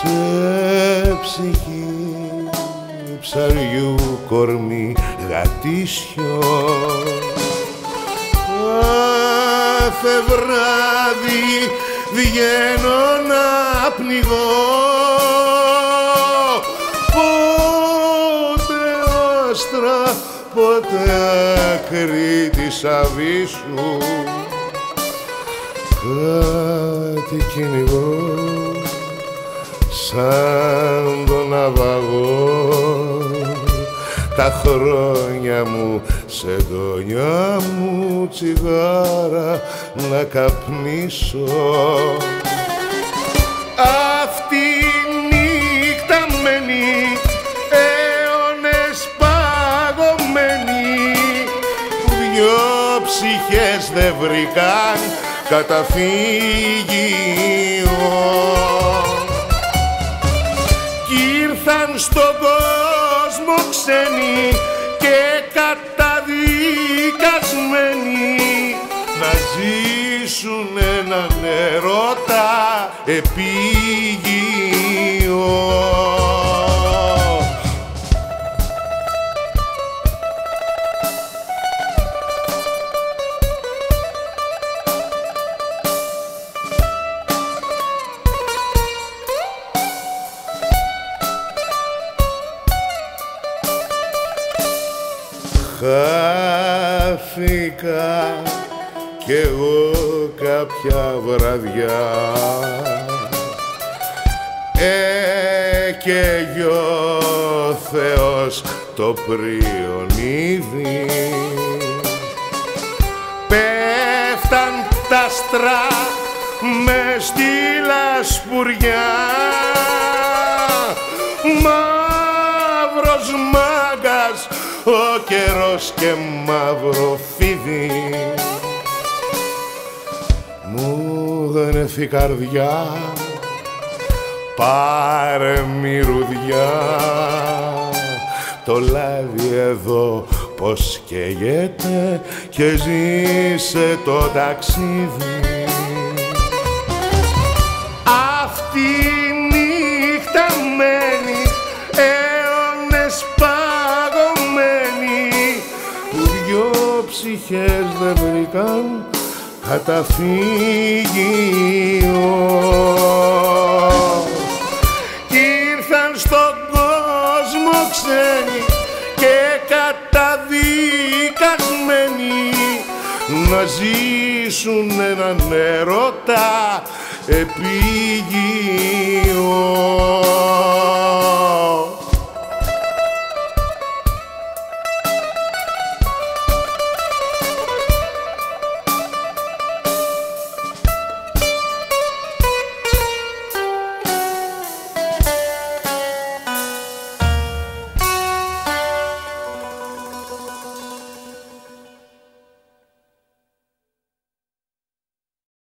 σε ψυχή ψαριού κορμί γατήσιο. Κάθε βράδυ βγαίνω να πνιγώ, πότε όστρα, πότε άκρη της Αβίσου. Κάτι κυνηγώ σαν τον ναυαγό, τα χρόνια μου σε ντονιά μου τσιγάρα να καπνίσω. Αυτή η νύχτα μένει αιώνες παγωμένη, δυο ψυχές δεν βρήκαν καταφύγιο κι ήρθαν στον κόσμο ξένοι και καταδικασμένοι να ζήσουν έναν ερώτα επίγειο. Χάθηκα κι εγώ κάποια βραδιά, και γι' ο Θεός το πριονίδι. Πέφταν τα άστρα με στη λασπουριά, μαύρος μάγκας ο καιρός και μαύρο φίδι. Μου γνέφει η καρδιά, πάρε μυρουδιά, το λάδι εδώ πως καίγεται και ζήσε το ταξίδι. Αυτή η νύχτα μένει αιώνες παγωμένη, που δυο ψυχές δεν βρήκαν καταφύγιο. Ήρθαν στον κόσμο ξένοι και καταδικασμένοι να ζήσουν έναν ερώτα επίγειο.